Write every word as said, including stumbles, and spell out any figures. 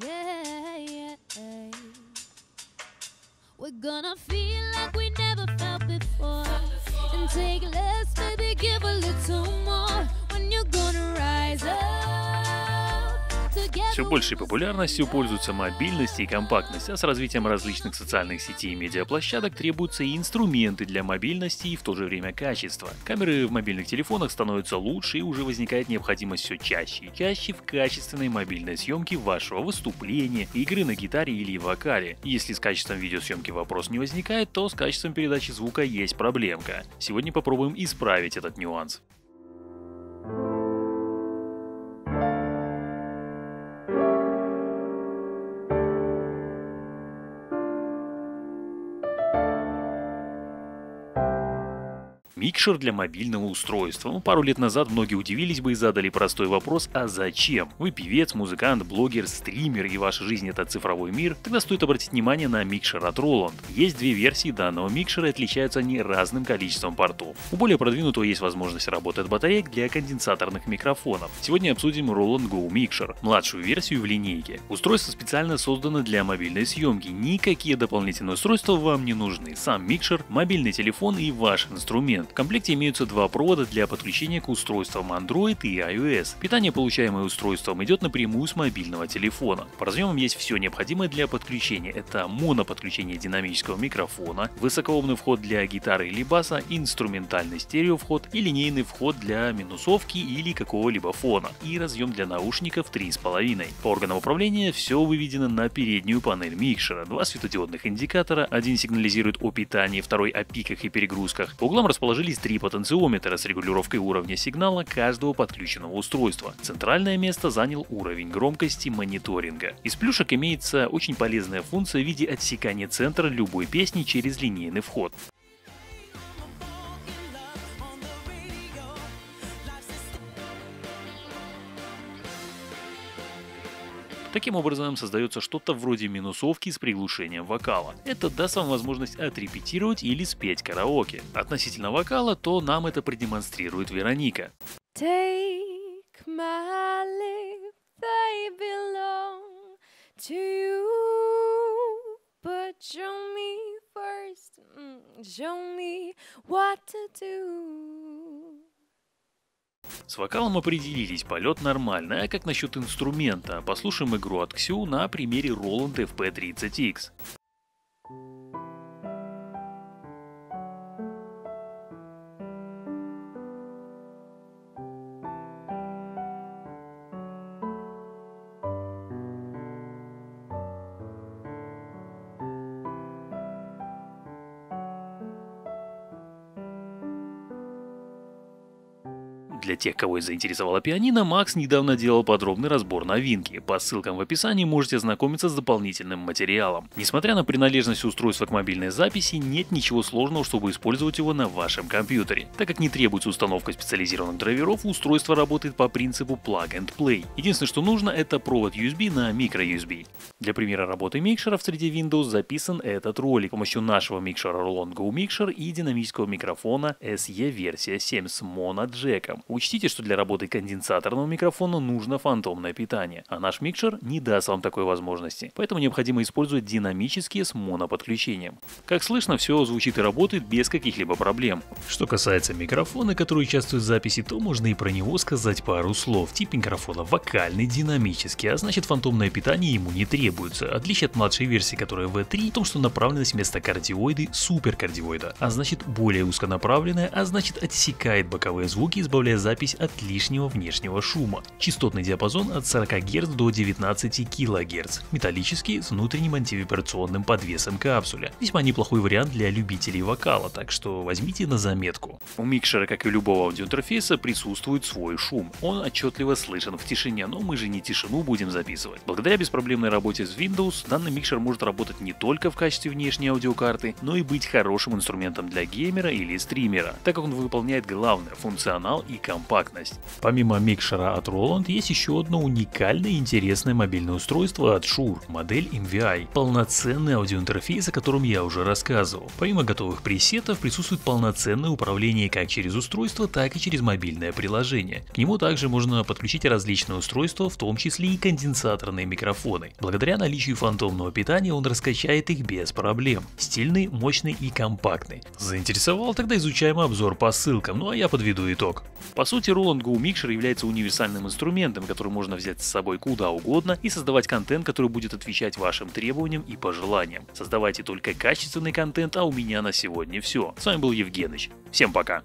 Yeah, yeah, yeah. We're gonna feel like we never felt before. And take less, baby, give a little more. When you're gonna rise up together. Все большей популярностью пользуются мобильность и компактность, а с развитием различных социальных сетей и медиаплощадок требуются и инструменты для мобильности и в то же время качества. Камеры в мобильных телефонах становятся лучше и уже возникает необходимость все чаще и чаще в качественной мобильной съемке вашего выступления, игры на гитаре или вокале. Если с качеством видеосъемки вопрос не возникает, то с качеством передачи звука есть проблемка. Сегодня попробуем исправить этот нюанс. Микшер для мобильного устройства. Ну, пару лет назад многие удивились бы и задали простой вопрос: а зачем? Вы певец, музыкант, блогер, стример и ваша жизнь — это цифровой мир? Тогда стоит обратить внимание на микшер от Roland. Есть две версии данного микшера и отличаются они разным количеством портов. У более продвинутого есть возможность работы от батареек для конденсаторных микрофонов. Сегодня обсудим Roland Go Mixer, младшую версию в линейке. Устройство специально создано для мобильной съемки. Никакие дополнительные устройства вам не нужны. Сам микшер, мобильный телефон и ваш инструмент. В комплекте имеются два провода для подключения к устройствам Android и iOS. Питание, получаемое устройством, идет напрямую с мобильного телефона. По разъемам есть все необходимое для подключения. Это моноподключение динамического микрофона, высокоомный вход для гитары или баса, инструментальный стереовход и линейный вход для минусовки или какого-либо фона, и разъем для наушников три и пять. По органам управления все выведено на переднюю панель микшера. Два светодиодных индикатора, один сигнализирует о питании, второй о пиках и перегрузках. По углам расположены три потенциометра с регулировкой уровня сигнала каждого подключенного устройства. Центральное место занял уровень громкости мониторинга. Из плюшек имеется очень полезная функция в виде отсекания центра любой песни через линейный вход. Таким образом создается что-то вроде минусовки с приглушением вокала. Это даст вам возможность отрепетировать или спеть караоке. Относительно вокала, то нам это продемонстрирует Вероника. Take my lips, they belong to you, but show me first, show me what to do. С вокалом определились, полет нормальный, а как насчет инструмента? Послушаем игру от Ксю на примере Roland эф пи тридцать икс. Для тех, кого заинтересовало пианино, Макс недавно делал подробный разбор новинки. По ссылкам в описании можете ознакомиться с дополнительным материалом. Несмотря на принадлежность устройства к мобильной записи, нет ничего сложного, чтобы использовать его на вашем компьютере. Так как не требуется установка специализированных драйверов, устройство работает по принципу plug and play. Единственное, что нужно, это провод ю эс би на micro-ю эс би. Для примера работы микшеров среди Windows записан этот ролик с помощью нашего микшера Roland Go Mixer и динамического микрофона эс и версия семь с моноджеком. Учтите, что для работы конденсаторного микрофона нужно фантомное питание, а наш микшер не даст вам такой возможности, поэтому необходимо использовать динамические с моноподключением. Как слышно, все звучит и работает без каких-либо проблем. Что касается микрофона, который участвует в записи, то можно и про него сказать пару слов. Тип микрофона вокальный, динамический, а значит фантомное питание ему не требуется. Отличие от младшей версии, которая ви три, в том, что направленность вместо кардиоиды суперкардиоида, а значит более узконаправленная, а значит отсекает боковые звуки, избавляя запись от лишнего внешнего шума. Частотный диапазон от сорока герц до девятнадцати килогерц. Металлический с внутренним антивибрационным подвесом капсуля. Весьма неплохой вариант для любителей вокала, так что возьмите на заметку. У микшера, как и у любого аудиоинтерфейса, присутствует свой шум. Он отчетливо слышен в тишине, но мы же не тишину будем записывать. Благодаря беспроблемной работе с Windows, данный микшер может работать не только в качестве внешней аудиокарты, но и быть хорошим инструментом для геймера или стримера, так как он выполняет главное — функционал и качество. компактность. Помимо микшера от Roland есть еще одно уникальное и интересное мобильное устройство от Shure, модель эм ви ай. Полноценный аудиоинтерфейс, о котором я уже рассказывал. Помимо готовых пресетов присутствует полноценное управление как через устройство, так и через мобильное приложение. К нему также можно подключить различные устройства, в том числе и конденсаторные микрофоны. Благодаря наличию фантомного питания он раскачает их без проблем. Стильный, мощный и компактный. Заинтересовал? Тогда изучаем обзор по ссылкам, ну а я подведу итог. По сути, Roland Go Mixer является универсальным инструментом, который можно взять с собой куда угодно и создавать контент, который будет отвечать вашим требованиям и пожеланиям. Создавайте только качественный контент, а у меня на сегодня все. С вами был Евгеныч. Всем пока!